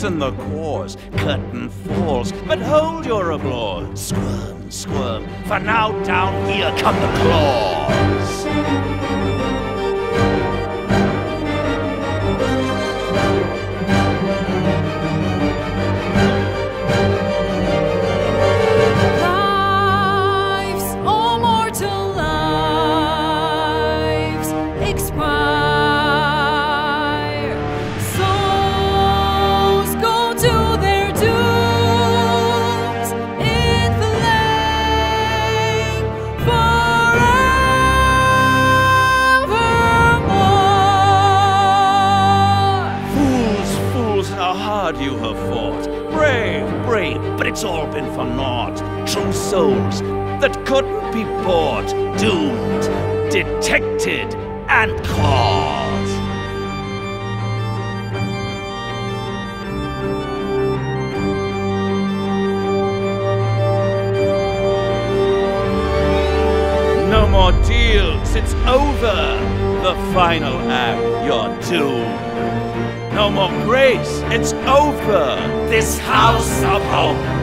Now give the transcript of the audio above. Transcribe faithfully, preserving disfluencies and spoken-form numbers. threaten the cause. Curtain falls, but hold your applause. Squirm, squirm, for now down here come the claws. You have fought, brave, brave, but it's all been for naught. True souls that couldn't be bought, doomed, detected, and caught. No more deals, it's over. The final act, you're doomed. No more grace, it's over. This house of hope.